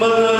Mừng